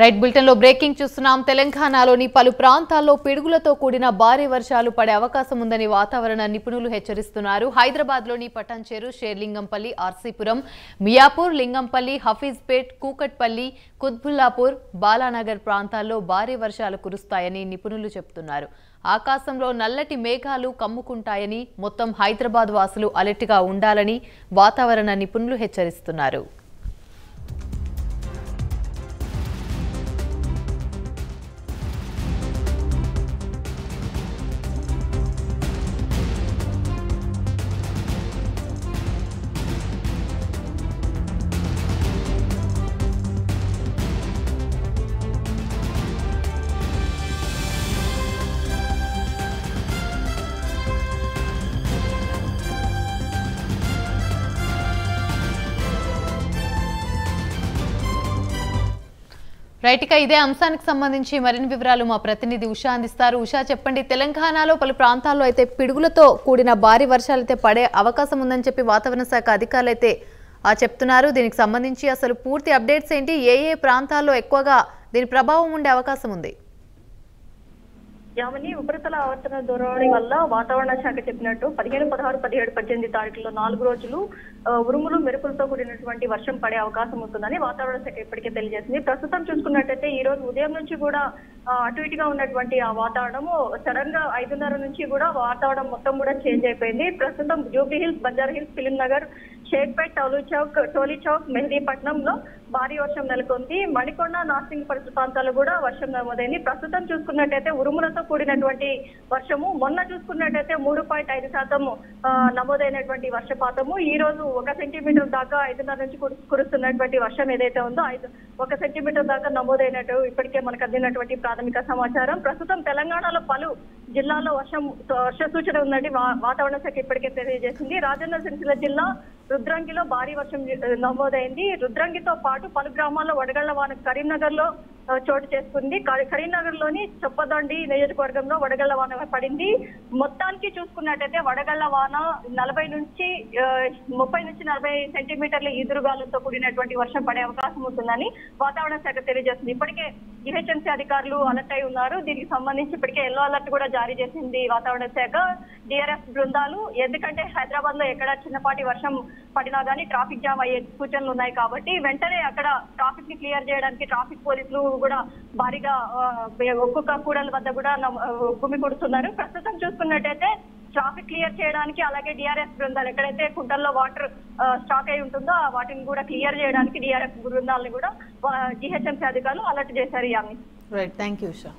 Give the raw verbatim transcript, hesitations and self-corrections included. Right bulletin లో breaking చూస్తున్నాం. తెలంగాణలోని పలు ప్రాంతాల్లో పిడుగులతో కూడిన భారీ వర్షాలు పడే అవకాశం ఉందని వాతావరణ నిపుణులు హెచ్చరిస్తున్నారు. హైదరాబాద్ లోని పటాన్చెరు, షేర్లింగంపల్లి, ఆర్సీపురం, మియాపూర్, లింగంపల్లి, హఫీజ్పేట్, కూకట్పల్లి, కుత్బుల్లాపూర్, బాలానగర్ ప్రాంతాల్లో భారీ వర్షాలు కురుస్తాయని నిపుణులు చెబుతున్నారు. ఆకాశంలో నల్లటి మేఘాలు కమ్ముకుంటాయని, మొత్తం హైదరాబాద్ వాసులు అలర్ట్ గా ఉండాలని వాతావరణ నిపుణులు హెచ్చరిస్తున్నారు. రైట్, ఇదే అంశానికి సంబంధించి మరిన్ని వివరాలు మా ప్రతినిధి ఉషా అందిస్తారు. ఉషా, చెప్పండి, తెలంగాణలో పలు ప్రాంతాల్లో అయితే పిడుగులతో కూడిన భారీ వర్షాలు అయితే పడే అవకాశం ఉందని చెప్పి వాతావరణ శాఖ అధికారులు అయితే చెప్తున్నారు. దీనికి సంబంధించి అసలు పూర్తి అప్డేట్స్ ఏంటి? ఏ ఏ ప్రాంతాల్లో ఎక్కువగా దీని ప్రభావం ఉండే అవకాశం ఉంది? యావని ఉపరితల ఆవర్తన ధోరణి వల్ల వాతావరణ శాఖ చెప్పినట్టు పదిహేను పదహారు పదిహేడు పద్దెనిమిది తారీఖుల్లో నాలుగు రోజులు ఉరుములు మెరుపులతో కూడినటువంటి వర్షం పడే అవకాశం ఉంటుందని వాతావరణ శాఖ ఇప్పటికే తెలియజేసింది. ప్రస్తుతం చూసుకున్నట్టయితే ఈ రోజు ఉదయం నుంచి కూడా అటు ఇటుగా ఉన్నటువంటి ఆ వాతావరణము సడన్ గా ఐదున్నర నుంచి కూడా వాతావరణం మొత్తం కూడా చేంజ్ అయిపోయింది. ప్రస్తుతం జూబ్లీ హిల్స్, బంజారా హిల్స్, ఫిలిం నగర్, షేక్పేట్, టౌలీ చౌక్ టోలీ చౌక్ మెహదీపట్నంలో భారీ వర్షం నెలకొంది. మణికొండ, నార్సింగ్ ప్రాంతాల్లో కూడా వర్షం నమోదైంది. ప్రస్తుతం చూసుకున్నట్టయితే ఉరుములతో కూడినటువంటి వర్షము మొన్న చూసుకున్నట్టయితే మూడు పాయింట్ ఐదు శాతం నమోదైనటువంటి వర్షపాతము, ఈ రోజు ఒక సెంటీమీటర్ దాకా ఐదున్నర నుంచి కురుస్తున్నటువంటి వర్షం ఏదైతే ఉందో ఐదు ఒక సెంటీమీటర్ దాకా నమోదైనట్టు ఇప్పటికే మనకు అందినటువంటి ప్రాథమిక సమాచారం. ప్రస్తుతం తెలంగాణలో పలు జిల్లాల్లో వర్షం వర్ష సూచన ఉందండి వాతావరణ శాఖ ఇప్పటికే తెలియజేసింది. రాజన్న సిరిసిల్ల జిల్లా రుద్రంగిలో భారీ వర్షం నమోదైంది. రుద్రంగితో పాటు పలు గ్రామాల్లో వడగళ్ల వాన కరీంనగర్ లో చోటు చేసుకుంది. కరీంనగర్ లోని చొప్పదండి నియోజకవర్గంలో వడగళ్ల వాన పడింది. మొత్తానికి చూసుకున్నట్టయితే వడగళ్ల వాన నలభై నుంచి ముప్పై నుంచి నలభై సెంటీమీటర్ల ఈదురుగాలతో కూడినటువంటి వర్షం పడే అవకాశం ఉంటుందని వాతావరణ శాఖ తెలియజేస్తుంది. ఇప్పటికే జీహెచ్ఎంసీ అధికారులు అలర్ట్ అయి ఉన్నారు. దీనికి సంబంధించి ఇప్పటికే ఎల్లో అలర్ట్ కూడా జారీ చేసింది వాతావరణ శాఖ. డిఆర్ఎఫ్ బృందాలు, ఎందుకంటే హైదరాబాద్ లో ఎక్కడ చిన్నపాటి వర్షం పడినా కానీ ట్రాఫిక్ జామ్ అయ్యే సూచనలు ఉన్నాయి కాబట్టి వెంటనే అక్కడ ట్రాఫిక్ ని క్లియర్ చేయడానికి ట్రాఫిక్ పోలీసులు కూడా భారీగా ఒక్కొక్క కూడల వద్ద కూడా గుమి కొడుతున్నారు. ప్రస్తుతం చూసుకున్నట్టయితే ట్రాఫిక్ క్లియర్ చేయడానికి అలాగే డిఆర్ఎస్ బృందాలు ఎక్కడైతే కుంటల్లో వాటర్ స్టాక్ అయి ఉంటుందో వాటిని కూడా క్లియర్ చేయడానికి డిఆర్ఎస్ బృందాలను కూడా జీహెచ్ఎంసీ అధికారులు అలర్ట్ చేశారు. యామి, రైట్, థ్యాంక్ యూ ఉషా.